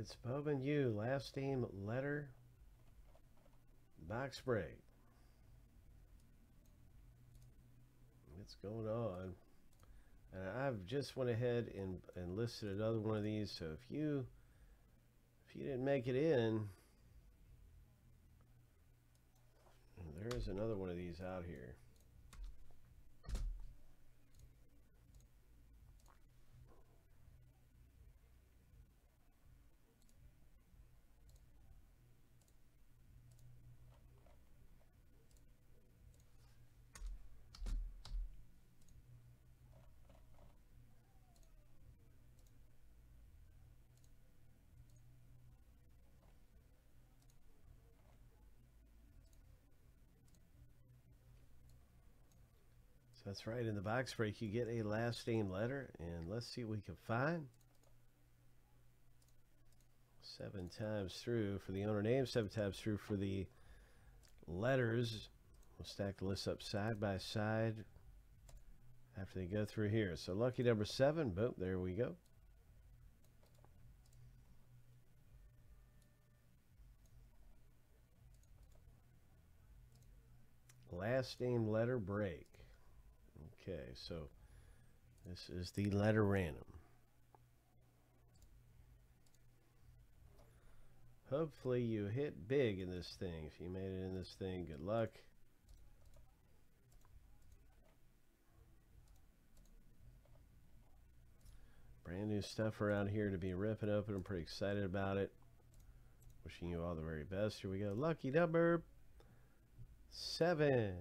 It's Bowman U, last team letter, box break. It's going on. And I've just went ahead and listed another one of these. So if you didn't make it in, there's another one of these out here. That's right, in the box break you get a last name letter, and let's see what we can find. 7 times through for the owner name, 7 times through for the letters. We'll stack the list up side by side after they go through here. So lucky number 7, boom, there we go. Last name letter break. Okay, so this is the letter random. Hopefully you hit big in this thing. If you made it in this thing, good luck. Brand new stuff around here to be ripping open. I'm pretty excited about it. Wishing you all the very best. Here we go. Lucky number 7.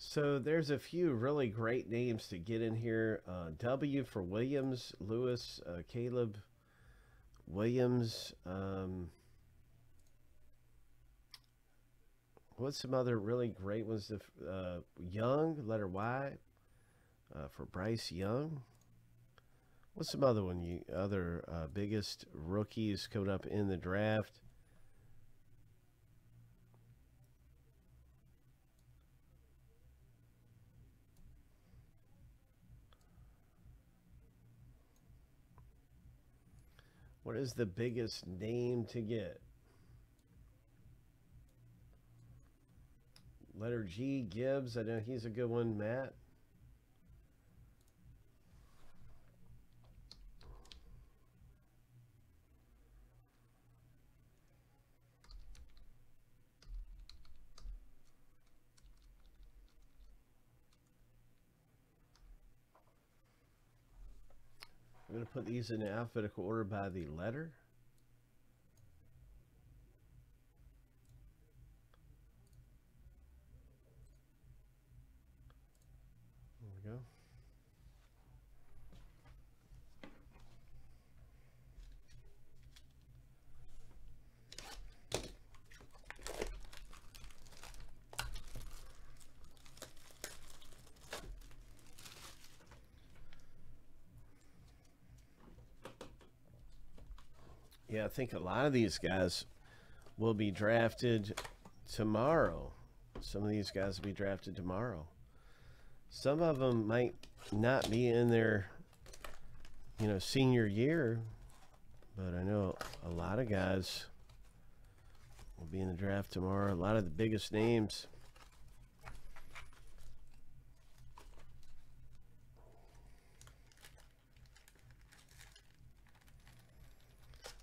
So there's a few really great names to get in here. W for Williams, Lewis, Caleb Williams. What's some other really great ones? Young, letter Y, for Bryce Young. What's some other one? Other biggest rookies coming up in the draft? What is the biggest name to get? Letter G, Gibbs. I know he's a good one, Matt. I'm going to put these in alphabetical order by the letter. There we go. Yeah, I think a lot of these guys will be drafted tomorrow. Some of these guys will be drafted tomorrow. Some of them might not be in their, you know, senior year, but I know a lot of guys will be in the draft tomorrow. A lot of the biggest names.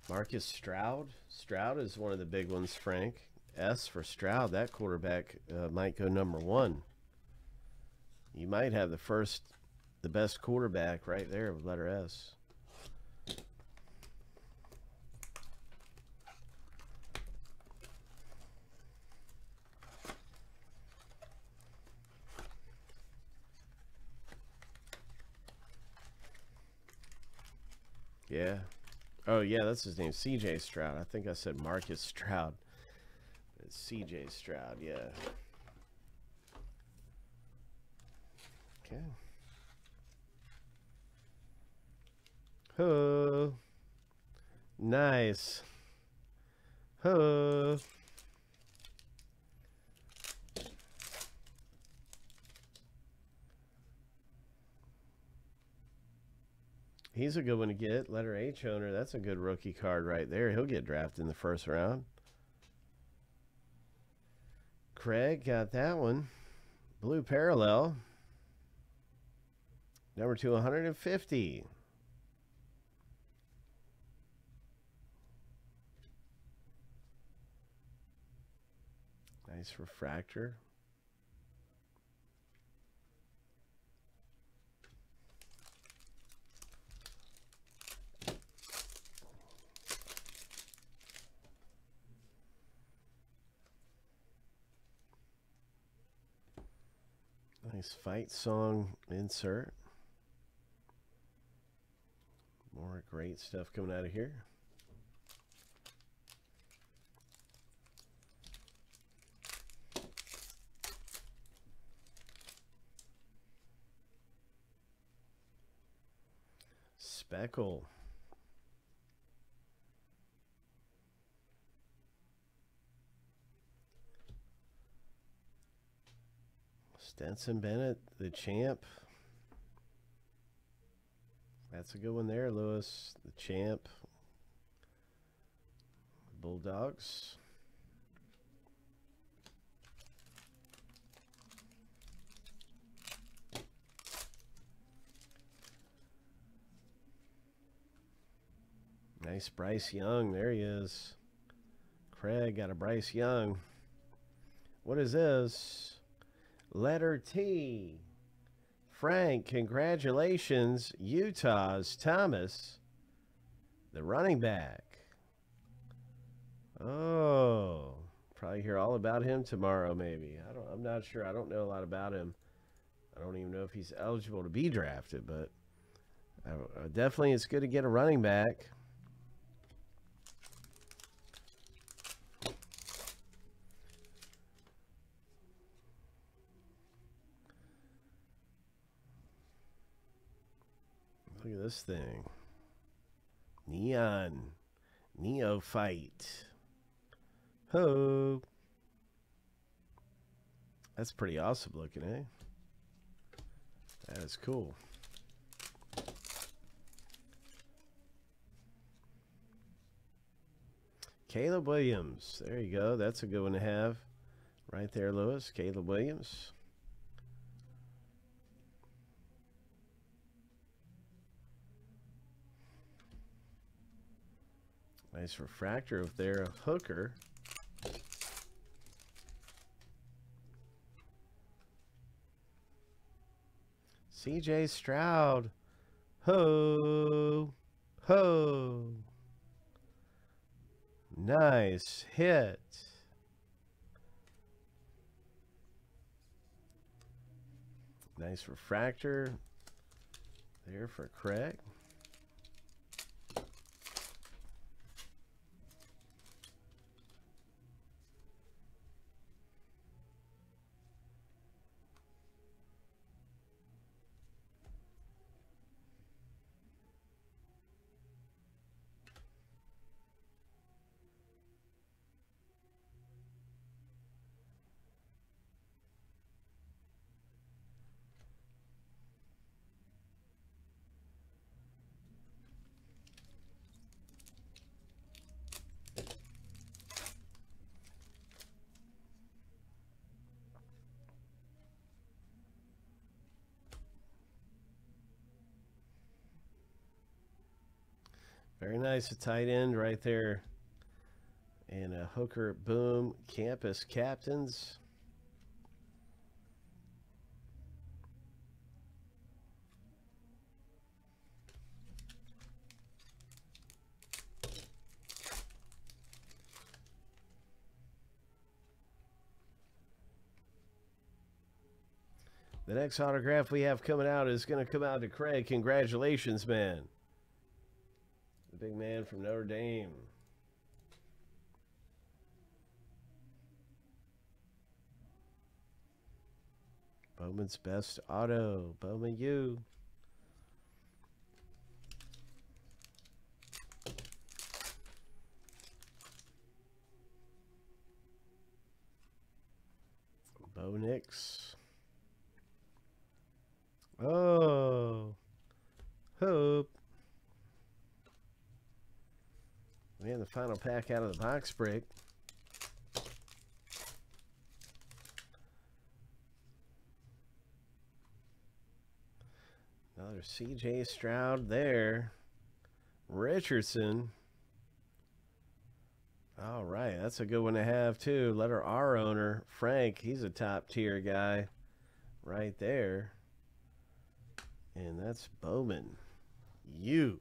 Marcus Stroud. Stroud is one of the big ones, Frank. S for Stroud. That quarterback might go number 1. You might have the best quarterback right there with letter S. Yeah. Oh, yeah, that's his name, CJ Stroud. I think I said Marcus Stroud. It's CJ Stroud, yeah. Okay. Huh. Nice. Huh. He's a good one to get. Letter H owner. That's a good rookie card right there. He'll get drafted in the first round. Craig got that one. Blue parallel. Number 250. Nice refractor. Nice fight song insert. More great stuff coming out of here. Speckle. Stenson Bennett, the champ. That's a good one there, Lewis. The champ. Bulldogs. Nice Bryce Young. There he is. Craig got a Bryce Young. What is this? Letter T. Frank, congratulations. Utah's Thomas, the running back. Oh, probably hear all about him tomorrow, maybe. I'm not sure. I don't know a lot about him. I don't even know if he's eligible to be drafted, but definitely it's good to get a running back. Look at this thing. Neon. Neophyte. Ho. That's pretty awesome looking, eh? That is cool. Caleb Williams. There you go. That's a good one to have. Right there, Lewis. Caleb Williams. Nice refractor up there of Hooker. CJ Stroud. Ho. Ho. Nice hit. Nice refractor there for Craig. Very nice, a tight end right there. And a Hooker, boom, campus captains. The next autograph we have coming out is going to come out to Craig. Congratulations, man. The big man from Notre Dame. Bowman's best auto. Bowman U. Bo Nix. Oh, Hope. Man, the final pack out of the box break. Another CJ Stroud there. Richardson. All right, that's a good one to have too. Letter R owner, Frank. He's a top tier guy right there. And that's Bowman. You.